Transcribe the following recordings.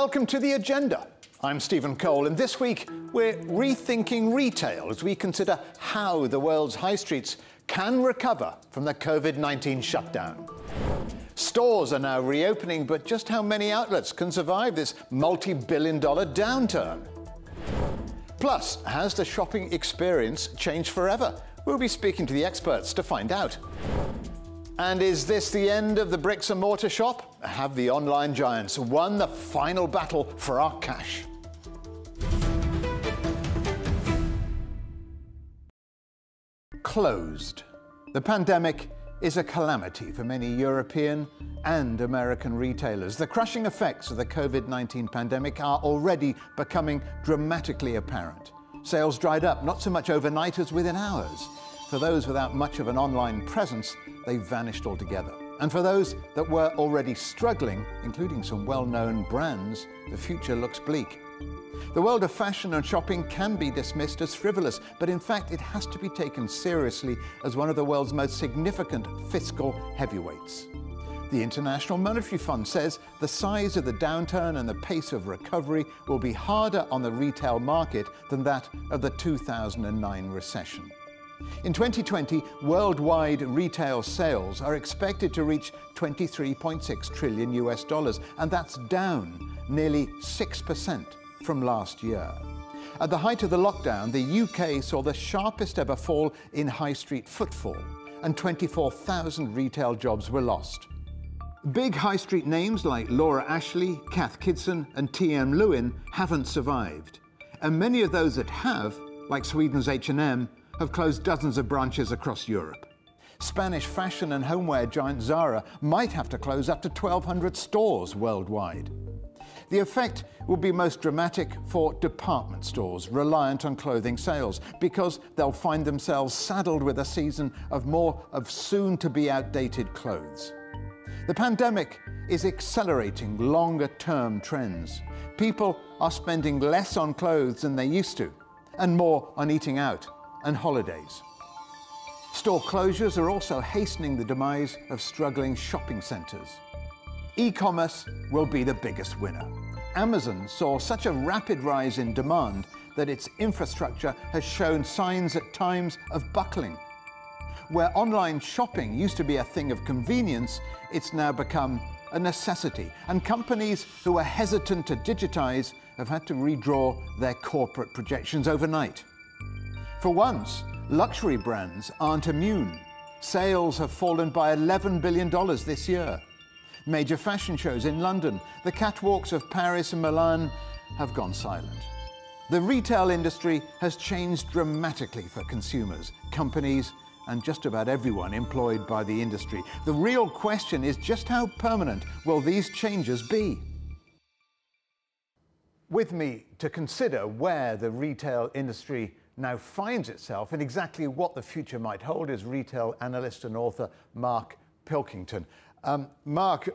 welcome to The Agenda. I'm Stephen Cole, and this week we're rethinking retail as we consider how the world's high streets can recover from the COVID-19 shutdown. Stores are now reopening, but just how many outlets can survive this multi-billion-dollar downturn? Plus, has the shopping experience changed forever? We'll be speaking to the experts to find out. And is this the end of the bricks and mortar shop? Have the online giants won the final battle for our cash? Closed. The pandemic is a calamity for many European and American retailers. The crushing effects of the COVID-19 pandemic are already becoming dramatically apparent. Sales dried up, not so much overnight as within hours. For those without much of an online presence, they vanished altogether. And for those that were already struggling, including some well-known brands, the future looks bleak. The world of fashion and shopping can be dismissed as frivolous, but in fact it has to be taken seriously as one of the world's most significant fiscal heavyweights. The International Monetary Fund says the size of the downturn and the pace of recovery will be harder on the retail market than that of the 2009 recession. In 2020, worldwide retail sales are expected to reach $23.6 trillion, and that's down nearly 6% from last year. At the height of the lockdown, the UK saw the sharpest ever fall in high street footfall, and 24,000 retail jobs were lost. Big high street names like Laura Ashley, Cath Kidston and T.M. Lewin haven't survived, and many of those that have, like Sweden's H&M, have closed dozens of branches across Europe. Spanish fashion and homeware giant Zara might have to close up to 1,200 stores worldwide. The effect will be most dramatic for department stores reliant on clothing sales, because they'll find themselves saddled with a season of more of soon-to-be outdated clothes. The pandemic is accelerating longer-term trends. People are spending less on clothes than they used to, and more on eating out and holidays. Store closures are also hastening the demise of struggling shopping centres. E-commerce will be the biggest winner. Amazon saw such a rapid rise in demand that its infrastructure has shown signs at times of buckling. Where online shopping used to be a thing of convenience, it's now become a necessity, and companies who are hesitant to digitise have had to redraw their corporate projections overnight. For once, luxury brands aren't immune. Sales have fallen by $11 billion this year. Major fashion shows in London, the catwalks of Paris and Milan have gone silent. The retail industry has changed dramatically for consumers, companies, and just about everyone employed by the industry. The real question is just how permanent will these changes be? With me to consider where the retail industry now finds itself and exactly what the future might hold is retail analyst and author Mark Pilkington. Mark,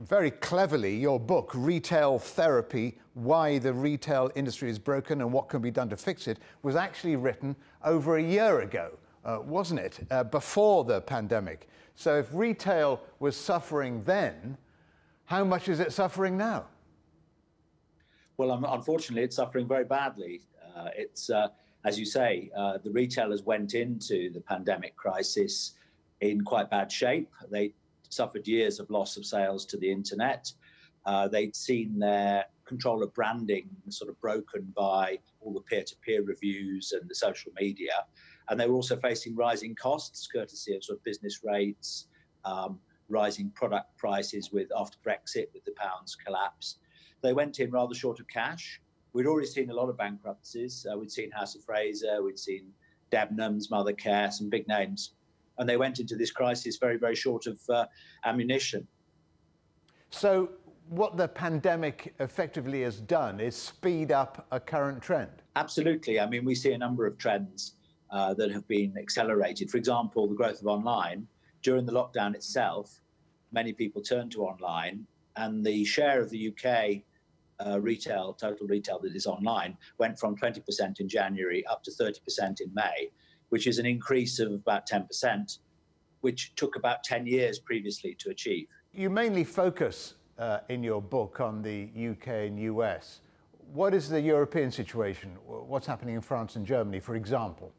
very cleverly, your book, Retail Therapy, Why the Retail Industry is Broken and What Can Be Done to Fix It, was actually written over a year ago, wasn't it? Before the pandemic. So if retail was suffering then, how much is it suffering now? Well, unfortunately, it's suffering very badly. As you say, the retailers went into the pandemic crisis in quite bad shape. They suffered years of loss of sales to the internet. They'd seen their control of branding sort of broken by all the peer-to-peer reviews and the social media. And they were also facing rising costs, courtesy of sort of business rates, rising product prices with after Brexit, with the pound's collapse. They went in rather short of cash. We'd already seen a lot of bankruptcies. We'd seen House of Fraser, we'd seen Debenham's, Mother Care, some big names. And they went into this crisis very, very short of ammunition. So what the pandemic effectively has done is speed up a current trend? Absolutely. I mean, we see a number of trends that have been accelerated. For example, the growth of online. During the lockdown itself, many people turned to online, and the share of the UK retail, total retail that is online, went from 20% in January up to 30% in May, which is an increase of about 10%, which took about 10 years previously to achieve. You mainly focus in your book on the UK and US. What is the European situation? What's happening in France and Germany, for example?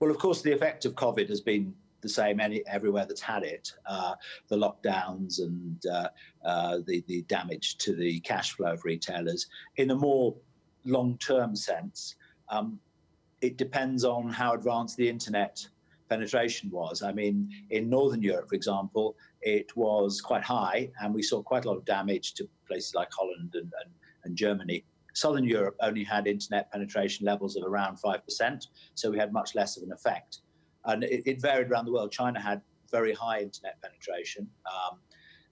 Well, of course, the effect of COVID has been the same everywhere that's had it. The lockdowns and the damage to the cash flow of retailers. In a more long-term sense, it depends on how advanced the internet penetration was. I mean, in Northern Europe, for example, it was quite high, and we saw quite a lot of damage to places like Holland and Germany. Southern Europe only had internet penetration levels of around 5%, so we had much less of an effect. And it varied around the world. China had very high internet penetration,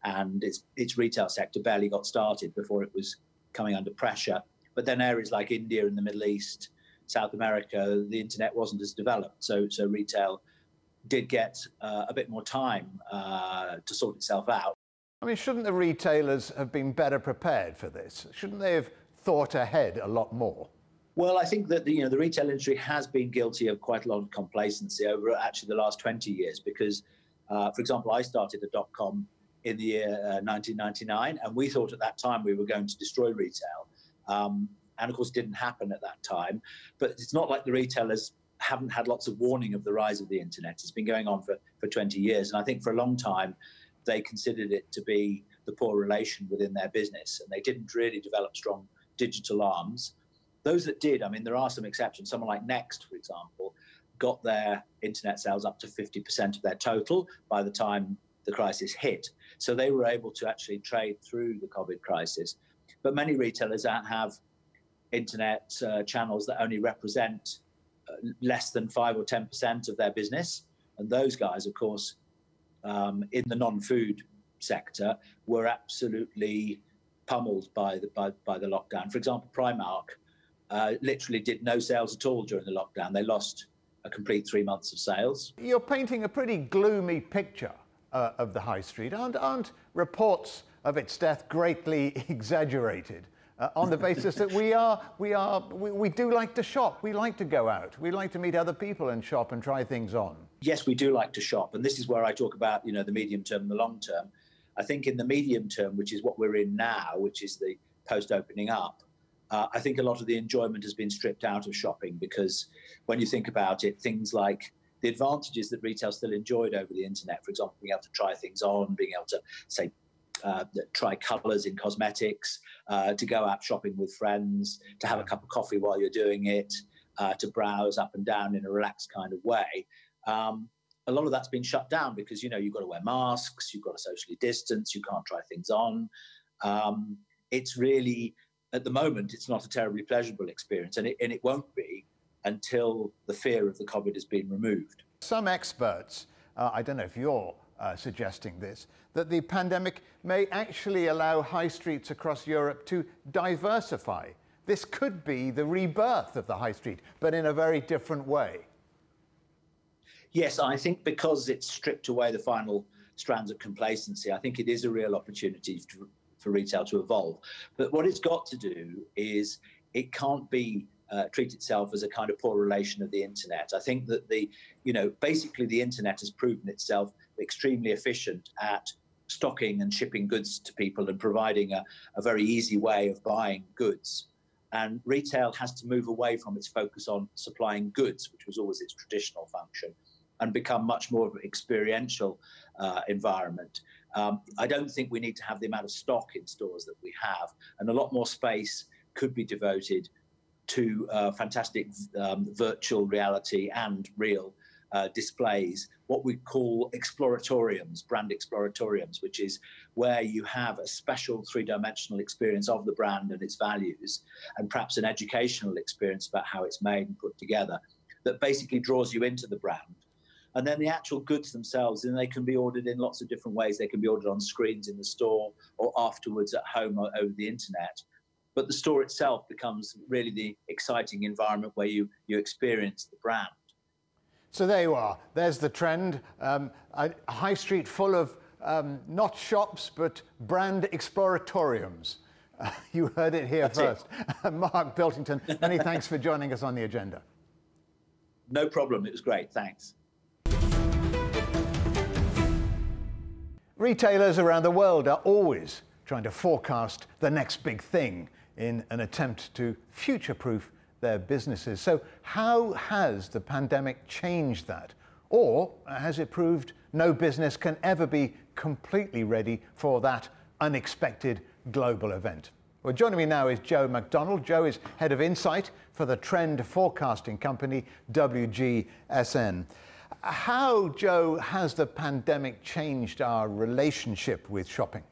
and its retail sector barely got started before it was coming under pressure. But then areas like India and the Middle East, South America, the internet wasn't as developed. So retail did get a bit more time to sort itself out. I mean, shouldn't the retailers have been better prepared for this? Shouldn't they have thought ahead a lot more? Well, I think that the retail industry has been guilty of quite a lot of complacency over actually the last 20 years because, for example, I started the dot-com in the year 1999, and we thought at that time we were going to destroy retail. And of course, it didn't happen at that time. But it's not like the retailers haven't had lots of warning of the rise of the internet. It's been going on for 20 years. And I think for a long time, they considered it to be the poor relation within their business. And they didn't really develop strong digital arms. Those that did, I mean, there are some exceptions. Someone like Next, for example, got their internet sales up to 50% of their total by the time the crisis hit. So they were able to actually trade through the COVID crisis. But many retailers have internet channels that only represent less than 5 or 10% of their business. And those guys, of course, in the non-food sector, were absolutely pummeled by the lockdown. For example, Primark literally did no sales at all during the lockdown. They lost a complete 3 months of sales. You're painting a pretty gloomy picture of the high street. Aren't reports of its death greatly exaggerated? On the basis that we do like to shop, we like to go out, we like to meet other people and shop and try things on. Yes, we do like to shop, and this is where I talk about the medium term and the long term. I think in the medium term, which is what we're in now, which is the post opening up, I think a lot of the enjoyment has been stripped out of shopping because when you think about it, things like the advantages that retail still enjoyed over the internet, for example, being able to try things on, being able to say, try colours in cosmetics, to go out shopping with friends, to have a cup of coffee while you're doing it, to browse up and down in a relaxed kind of way. A lot of that's been shut down because, you've got to wear masks, you've got to socially distance, you can't try things on. It's really, at the moment, it's not a terribly pleasurable experience, and it won't be until the fear of the COVID has been removed. Some experts, I don't know if you're suggesting this, that the pandemic may actually allow high streets across Europe to diversify. This could be the rebirth of the high street, but in a very different way. Yes, I think because it's stripped away the final strands of complacency, I think it is a real opportunity for retail to evolve. But what it's got to do is it can't be treat itself as a kind of poor relation of the internet. I think that basically the internet has proven itself extremely efficient at stocking and shipping goods to people and providing a very easy way of buying goods. And retail has to move away from its focus on supplying goods, which was always its traditional function, and become much more of an experiential environment. I don't think we need to have the amount of stock in stores that we have, and a lot more space could be devoted to fantastic virtual reality and real displays, what we call exploratoriums, brand exploratoriums, which is where you have a special three-dimensional experience of the brand and its values, and perhaps an educational experience about how it's made and put together that basically draws you into the brand. And then the actual goods themselves, and they can be ordered in lots of different ways. They can be ordered on screens in the store or afterwards at home or over the internet. But the store itself becomes really the exciting environment where you experience the brand. So there you are. There's the trend. A high street full of not shops, but brand exploratoriums. You heard it here first. Mark Pilkington, many thanks for joining us on The Agenda. No problem. It was great. Thanks. Retailers around the world are always trying to forecast the next big thing in an attempt to future-proof their businesses. So how has the pandemic changed that? Or has it proved no business can ever be completely ready for that unexpected global event? Well, joining me now is Joe McDonnell. Joe is head of insight for the trend forecasting company WGSN. How, Joe, has the pandemic changed our relationship with shopping?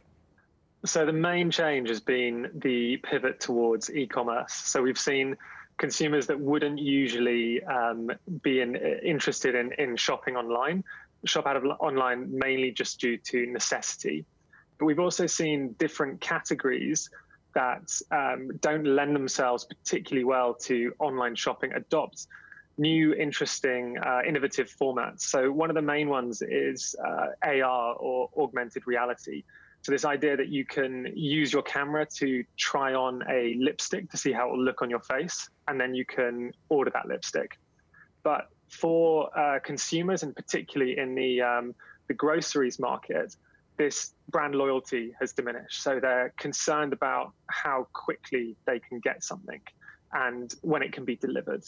So the main change has been the pivot towards e-commerce. So we've seen consumers that wouldn't usually be interested in shopping online, shop out of online mainly just due to necessity. But we've also seen different categories that don't lend themselves particularly well to online shopping adopt new, interesting, innovative formats. So one of the main ones is AR, or augmented reality. So this idea that you can use your camera to try on a lipstick to see how it will look on your face, and then you can order that lipstick. But for consumers, and particularly in the groceries market, this brand loyalty has diminished. So they're concerned about how quickly they can get something and when it can be delivered.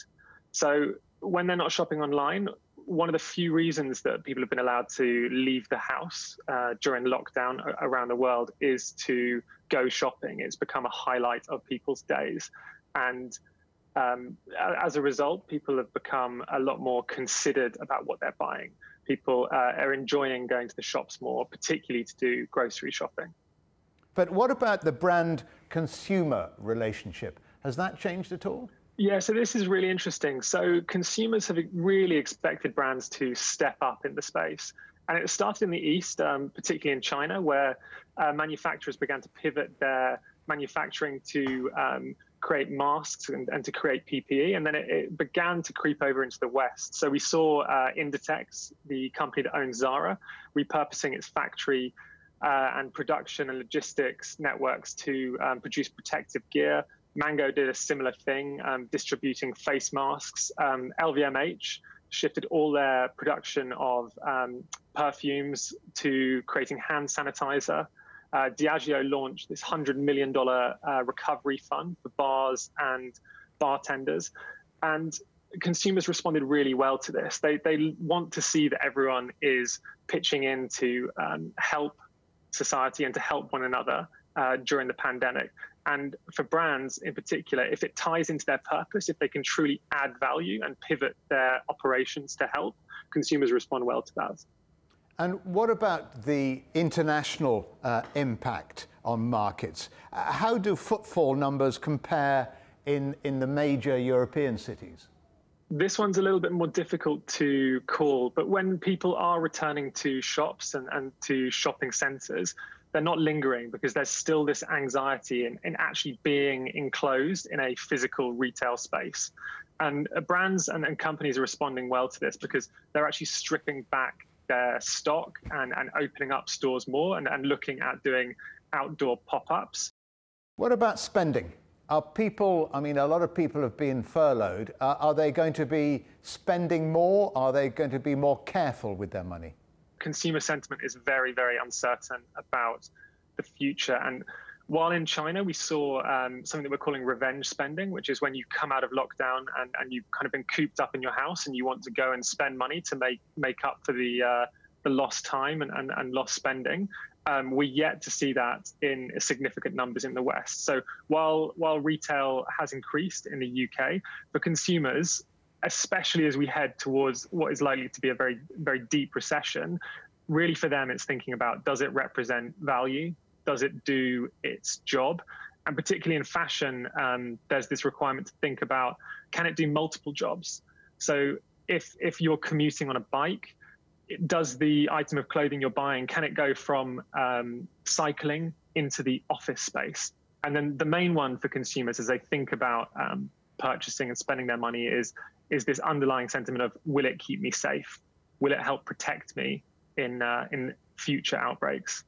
So when they're not shopping online, one of the few reasons that people have been allowed to leave the house during lockdown around the world is to go shopping. It's become a highlight of people's days. And as a result, people have become a lot more considered about what they're buying. People are enjoying going to the shops more, particularly to do grocery shopping. But what about the brand-consumer relationship? Has that changed at all? Yeah, so this is really interesting. So consumers have really expected brands to step up in the space. And it started in the East, particularly in China, where manufacturers began to pivot their manufacturing to create masks and to create PPE. And then it began to creep over into the West. So we saw Inditex, the company that owns Zara, repurposing its factory and production and logistics networks to produce protective gear. Mango did a similar thing, distributing face masks. LVMH shifted all their production of perfumes to creating hand sanitizer. Diageo launched this $100 million recovery fund for bars and bartenders. And consumers responded really well to this. They want to see that everyone is pitching in to help society and to help one another during the pandemic. And for brands in particular, if it ties into their purpose, if they can truly add value and pivot their operations to help, consumers respond well to that. And what about the international impact on markets? How do footfall numbers compare in the major European cities? This one's a little bit more difficult to call, but when people are returning to shops and to shopping centres, they're not lingering because there's still this anxiety in actually being enclosed in a physical retail space. And brands and companies are responding well to this because they're actually stripping back their stock and opening up stores more and looking at doing outdoor pop-ups. What about spending? Are people, I mean, a lot of people have been furloughed. Are they going to be spending more? Are they going to be more careful with their money? Consumer sentiment is very, very uncertain about the future. And while in China, we saw something that we're calling revenge spending, which is when you come out of lockdown and you've kind of been cooped up in your house and you want to go and spend money to make up for the lost time and lost spending. We're yet to see that in significant numbers in the West. So while retail has increased in the UK, for consumers, especially as we head towards what is likely to be a very, very deep recession, really for them it's thinking about, does it represent value? Does it do its job? And particularly in fashion, there's this requirement to think about, can it do multiple jobs? So if you're commuting on a bike, does the item of clothing you're buying, can it go from cycling into the office space? And then the main one for consumers as they think about purchasing and spending their money is this underlying sentiment of, will it keep me safe? Will it help protect me in future outbreaks?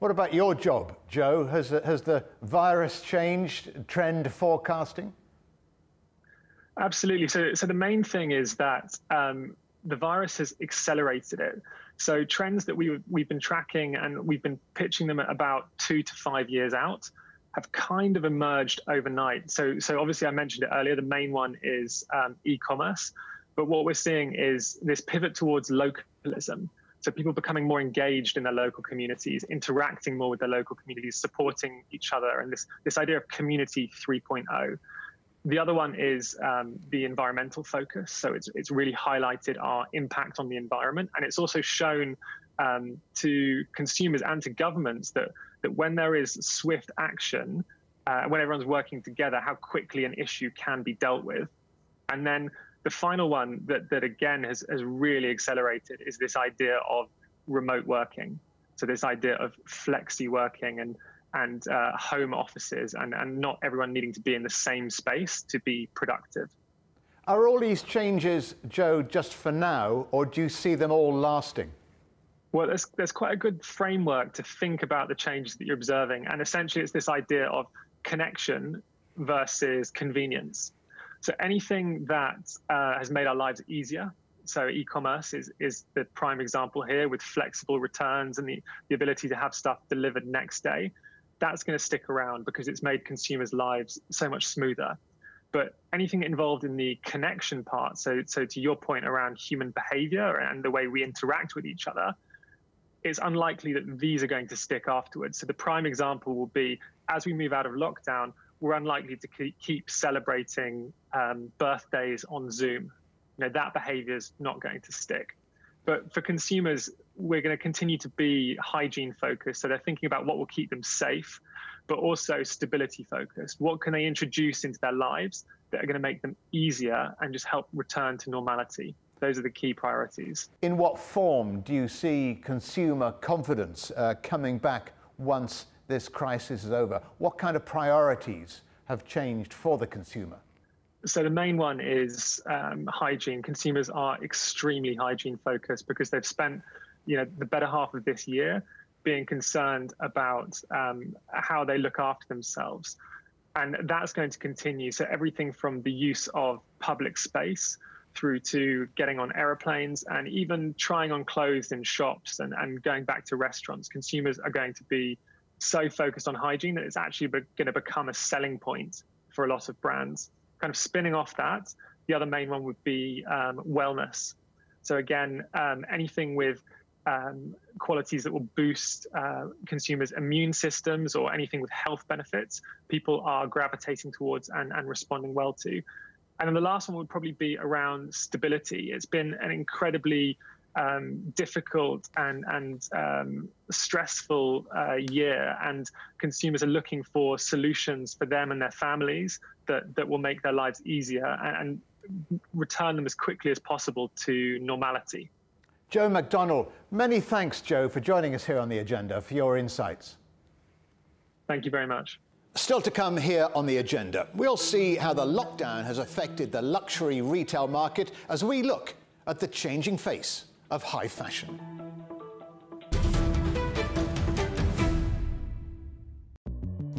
What about your job, Joe? Has the virus changed trend forecasting? Absolutely. So the main thing is that the virus has accelerated it. So trends that we've been tracking and we've been pitching them at about 2 to 5 years out have kind of emerged overnight. So obviously I mentioned it earlier, the main one is e-commerce. But what we're seeing is this pivot towards localism. So people becoming more engaged in their local communities, interacting more with their local communities, supporting each other, and this idea of community 3.0. The other one is the environmental focus. So it's really highlighted our impact on the environment. And it's also shown to consumers and to governments that when there is swift action, when everyone's working together, how quickly an issue can be dealt with. And then the final one that again has really accelerated is this idea of remote working. So this idea of flexi working and home offices and not everyone needing to be in the same space to be productive. Are all these changes, Joe, just for now, or do you see them all lasting? Well, there's quite a good framework to think about the changes that you're observing. And essentially, it's this idea of connection versus convenience. So anything that has made our lives easier, so e-commerce is the prime example here with flexible returns and the ability to have stuff delivered next day, that's going to stick around because it's made consumers' lives so much smoother. But anything involved in the connection part, so to your point around human behavior and the way we interact with each other, it's unlikely that these are going to stick afterwards. So the prime example will be, as we move out of lockdown, we're unlikely to keep celebrating birthdays on Zoom. You know, that behavior is not going to stick. But for consumers, we're going to continue to be hygiene focused. So they're thinking about what will keep them safe, but also stability focused. What can they introduce into their lives that are going to make them easier and just help return to normality? Those are the key priorities. In what form do you see consumer confidence coming back once this crisis is over? What kind of priorities have changed for the consumer? So the main one is hygiene. Consumers are extremely hygiene focused because they've spent, the better half of this year being concerned about how they look after themselves. And that's going to continue. So everything from the use of public space through to getting on airplanes and even trying on clothes in shops and going back to restaurants, consumers are going to be so focused on hygiene that it's actually going to become a selling point for a lot of brands. Kind of spinning off that, the other main one would be wellness. So again, anything with qualities that will boost consumers' immune systems or anything with health benefits, people are gravitating towards and responding well to. And then the last one would probably be around stability. It's been an incredibly difficult and stressful year, and consumers are looking for solutions for them and their families that will make their lives easier and return them as quickly as possible to normality. Joe McDonnell, many thanks, Joe, for joining us here on The Agenda, for your insights. Thank you very much. Still to come here on The Agenda, we'll see how the lockdown has affected the luxury retail market as we look at the changing face of high fashion.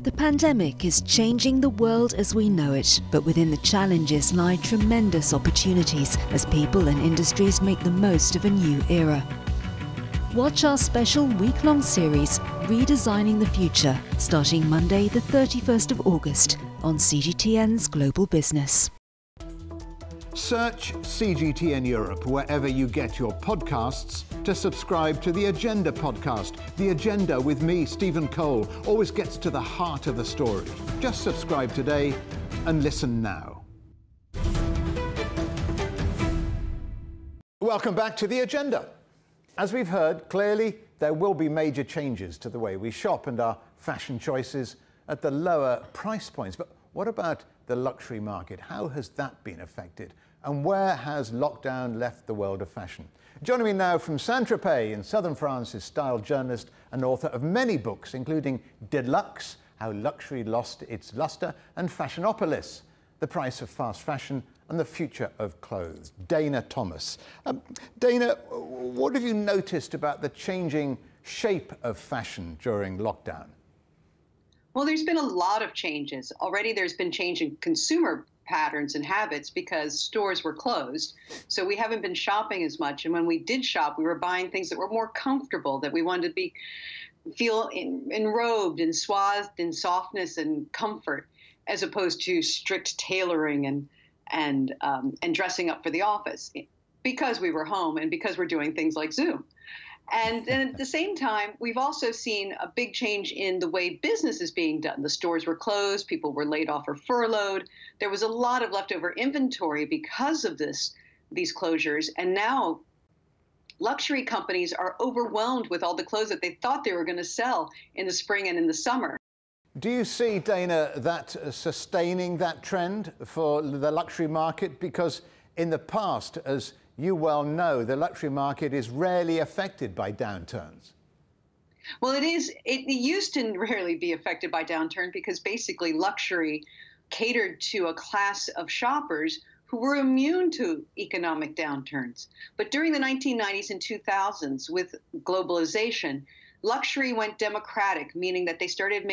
The pandemic is changing the world as we know it, but within the challenges lie tremendous opportunities as people and industries make the most of a new era. Watch our special week-long series, Redesigning the Future, starting Monday the 31st of August on CGTN's Global Business. Search CGTN Europe wherever you get your podcasts to subscribe to The Agenda podcast. The Agenda with me, Stephen Cole, always gets to the heart of the story. Just subscribe today and listen now. Welcome back to The Agenda. As we've heard, clearly there will be major changes to the way we shop and our fashion choices at the lower price points. But what about the luxury market? How has that been affected? And where has lockdown left the world of fashion? Joining me now from Saint-Tropez in southern France is style journalist and author of many books, including Deluxe, How Luxury Lost Its Luster, and Fashionopolis, The Price of Fast Fashion and the Future of Clothes, Dana Thomas. Dana, what have you noticed about the changing shape of fashion during lockdown? Well, there's been a lot of changes. Already there's been change in consumer patterns and habits because stores were closed. So we haven't been shopping as much. And when we did shop, we were buying things that were more comfortable, that we wanted to feel enrobed and swathed in softness and comfort, as opposed to strict tailoring and dressing up for the office, because we were home and because we're doing things like Zoom. And then at the same time, we've also seen a big change in the way business is being done. The stores were closed, people were laid off or furloughed. There was a lot of leftover inventory because of these closures. And now luxury companies are overwhelmed with all the clothes that they thought they were going to sell in the spring and in the summer. Do you see, Dana, that sustaining that trend for the luxury market? Because in the past, as you well know, the luxury market is rarely affected by downturns. Well, it is. It used to rarely be affected by downturn because basically luxury catered to a class of shoppers who were immune to economic downturns. But during the 1990s and 2000s, with globalization, luxury went democratic, meaning that they started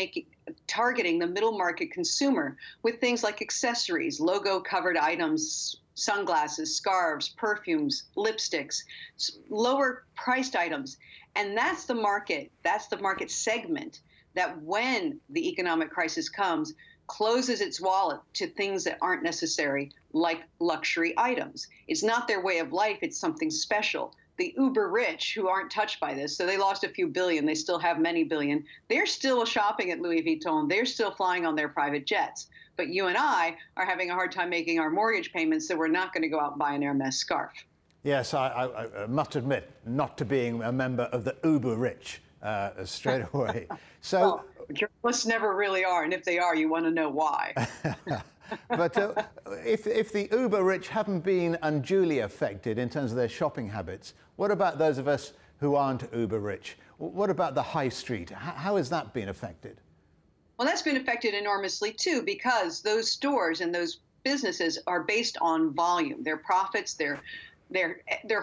targeting the middle market consumer with things like accessories, logo-covered items, sunglasses, scarves, perfumes, lipsticks, lower-priced items. And that's the market segment that, when the economic crisis comes, closes its wallet to things that aren't necessary, like luxury items. It's not their way of life, it's something special. The uber-rich, who aren't touched by this, so they lost a few billion, they still have many billion, they're still shopping at Louis Vuitton, they're still flying on their private jets. But you and I are having a hard time making our mortgage payments, so we're not going to go out and buy an Hermes scarf. Yes, I must admit not to being a member of the uber-rich straight away. So well, journalists never really are, and if they are, you want to know why. But if the uber-rich haven't been unduly affected in terms of their shopping habits, what about those of us who aren't uber-rich? What about the high street? How has that been affected? Well, that's been affected enormously, too, because those stores and those businesses are based on volume. Their profits, their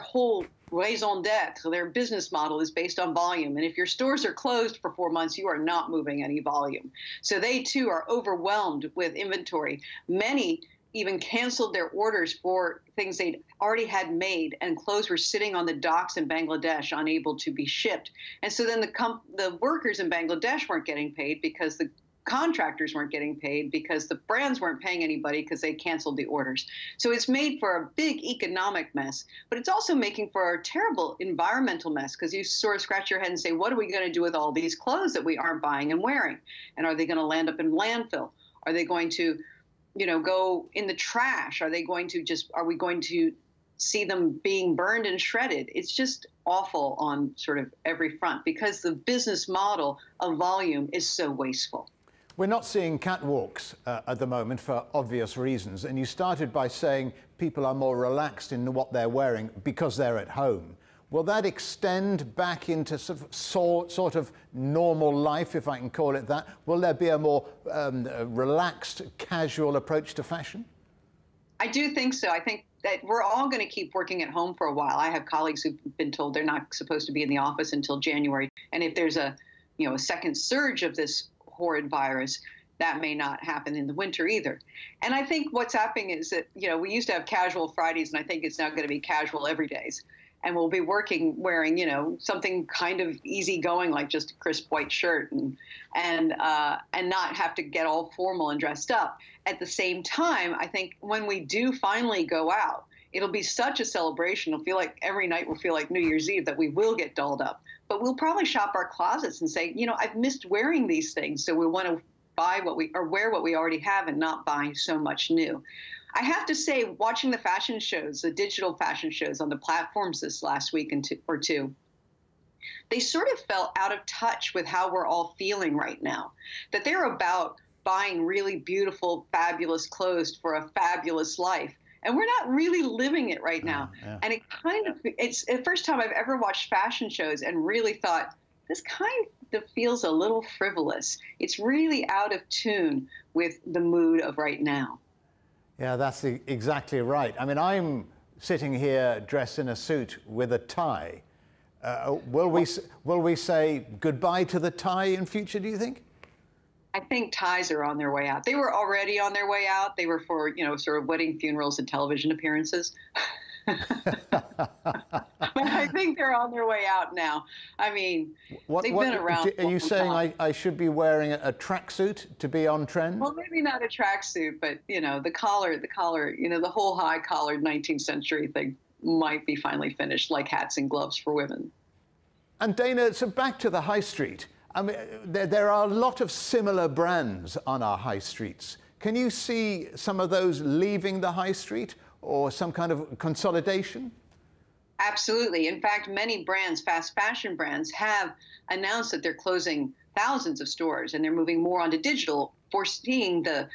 whole raison d'etre, their business model is based on volume. And if your stores are closed for 4 months, you are not moving any volume. So they, too, are overwhelmed with inventory. Many even canceled their orders for things they'd already had made, and clothes were sitting on the docks in Bangladesh, unable to be shipped. And so then the workers in Bangladesh weren't getting paid because the contractors weren't getting paid, because the brands weren't paying anybody because they canceled the orders. So it's made for a big economic mess, but it's also making for a terrible environmental mess, because you sort of scratch your head and say, what are we going to do with all these clothes that we aren't buying and wearing? And are they going to land up in landfill? Are they going to, you know, go in the trash? Are they going to just, are we going to see them being burned and shredded? It's just awful on sort of every front, because the business model of volume is so wasteful. We're not seeing catwalks at the moment for obvious reasons. And you started by saying people are more relaxed in what they're wearing because they're at home. Will that extend back into sort of normal life, if I can call it that? Will there be a more relaxed, casual approach to fashion? I do think so. I think that we're all going to keep working at home for a while. I have colleagues who've been told they're not supposed to be in the office until January. And if there's a, you know, a second surge of this horrid virus, that may not happen in the winter either. And I think what's happening is that, you know, we used to have casual Fridays, and I think it's now going to be casual everydays. And we'll be wearing, you know, something kind of easygoing, like just a crisp white shirt, and not have to get all formal and dressed up. At the same time, I think when we do finally go out, it'll be such a celebration. It'll feel like every night will feel like New Year's Eve, that we will get dolled up. But we'll probably shop our closets and say, you know, I've missed wearing these things, so we want to buy what we, or wear what we already have, and not buy so much new. I have to say, watching the fashion shows, the digital fashion shows on the platforms this last week or two, they sort of felt out of touch with how we're all feeling right now, that they're about buying really beautiful, fabulous clothes for a fabulous life. And we're not really living it right now. Yeah. And it kind of, it's the first time I've ever watched fashion shows and really thought, this kind of feels a little frivolous. It's really out of tune with the mood of right now. Yeah, that's exactly right. I mean, I'm sitting here dressed in a suit with a tie. Will we say goodbye to the tie in future, do you think? I think ties are on their way out. They were already on their way out. They were for, you know, sort of wedding, funerals, and television appearances. But I think they're on their way out now. I mean, they've been around. Are you saying I should be wearing a tracksuit to be on trend? Well, maybe not a tracksuit, but you know, the collar, you know, the whole high collared 19th century thing might be finally finished, like hats and gloves for women. And Dana, so back to the high street. I mean, there are a lot of similar brands on our high streets. Can you see some of those leaving the high street, or some kind of consolidation? Absolutely. In fact, many brands, fast fashion brands, have announced that they're closing thousands of stores and they're moving more onto digital, foreseeing the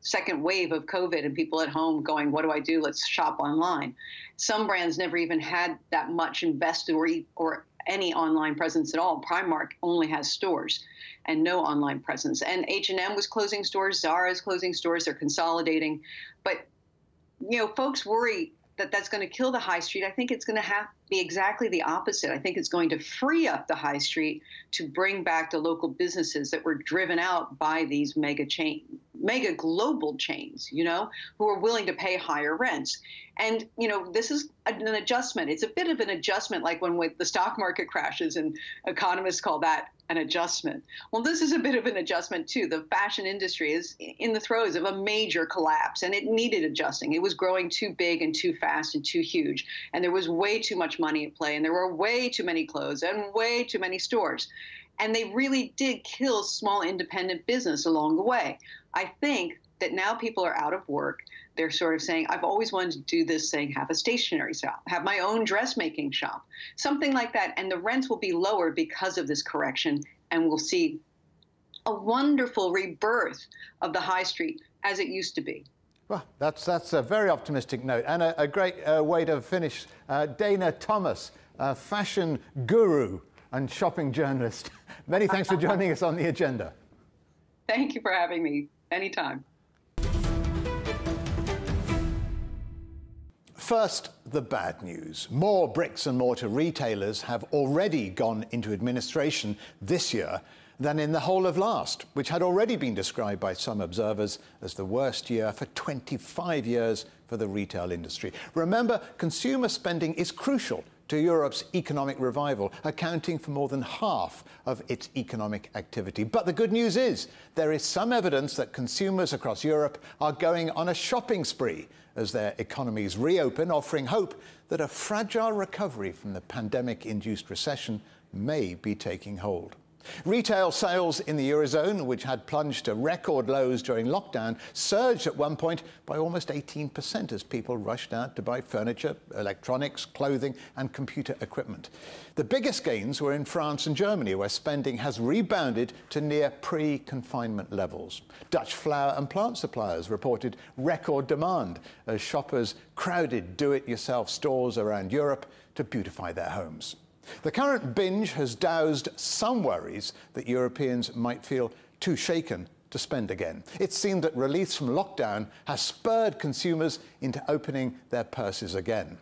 second wave of COVID and people at home going, what do I do? Let's shop online. Some brands never even had that much invested or any online presence at all. Primark only has stores and no online presence. And H&M was closing stores. Zara is closing stores. They're consolidating. But you know, folks worry that that's going to kill the high street. I think it's going to have to be exactly the opposite. I think it's going to free up the high street to bring back the local businesses that were driven out by these mega global chains, you know, who are willing to pay higher rents. And, you know, this is an adjustment. It's a bit of an adjustment, like when the stock market crashes and economists call that an adjustment. Well, this is a bit of an adjustment, too. The fashion industry is in the throes of a major collapse, and it needed adjusting. It was growing too big and too fast and too huge, and there was way too much money at play, and there were way too many clothes and way too many stores. And they really did kill small independent business along the way. I think that now people are out of work. They're sort of saying, I've always wanted to do this thing, have a stationery shop, have my own dressmaking shop, something like that. And the rents will be lower because of this correction. And we'll see a wonderful rebirth of the high street as it used to be. Well, that's a very optimistic note and a great way to finish. Dana Thomas, fashion guru and shopping journalist. Many thanks for joining us on The Agenda. Thank you for having me. Anytime. First, the bad news. More bricks and mortar retailers have already gone into administration this year than in the whole of last, which had already been described by some observers as the worst year for 25 years for the retail industry. Remember, consumer spending is crucial to Europe's economic revival, accounting for more than half of its economic activity. But the good news is there is some evidence that consumers across Europe are going on a shopping spree as their economies reopen, offering hope that a fragile recovery from the pandemic-induced recession may be taking hold. Retail sales in the Eurozone, which had plunged to record lows during lockdown, surged at one point by almost 18% as people rushed out to buy furniture, electronics, clothing and computer equipment. The biggest gains were in France and Germany, where spending has rebounded to near pre-confinement levels. Dutch flower and plant suppliers reported record demand as shoppers crowded do-it-yourself stores around Europe to beautify their homes. The current binge has doused some worries that Europeans might feel too shaken to spend again. It's seen that release from lockdown has spurred consumers into opening their purses again.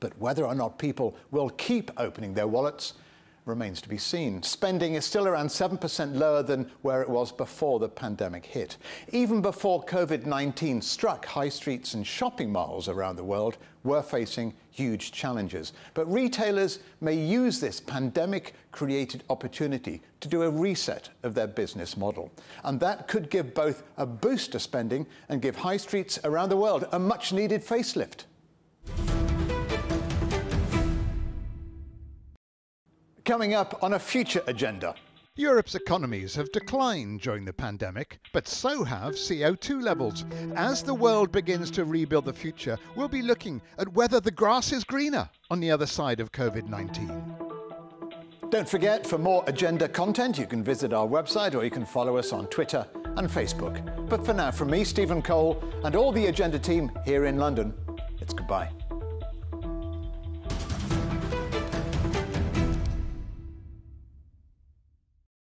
But whether or not people will keep opening their wallets remains to be seen. Spending is still around 7% lower than where it was before the pandemic hit. Even before COVID-19 struck, high streets and shopping malls around the world were facing huge challenges. But retailers may use this pandemic-created opportunity to do a reset of their business model. And that could give both a boost to spending and give high streets around the world a much-needed facelift. Coming up on a future agenda. Europe's economies have declined during the pandemic, but so have CO2 levels. As the world begins to rebuild the future, we'll be looking at whether the grass is greener on the other side of COVID-19. Don't forget, for more agenda content, you can visit our website or you can follow us on Twitter and Facebook. But for now, from me, Stephen Cole, and all the agenda team here in London, it's goodbye.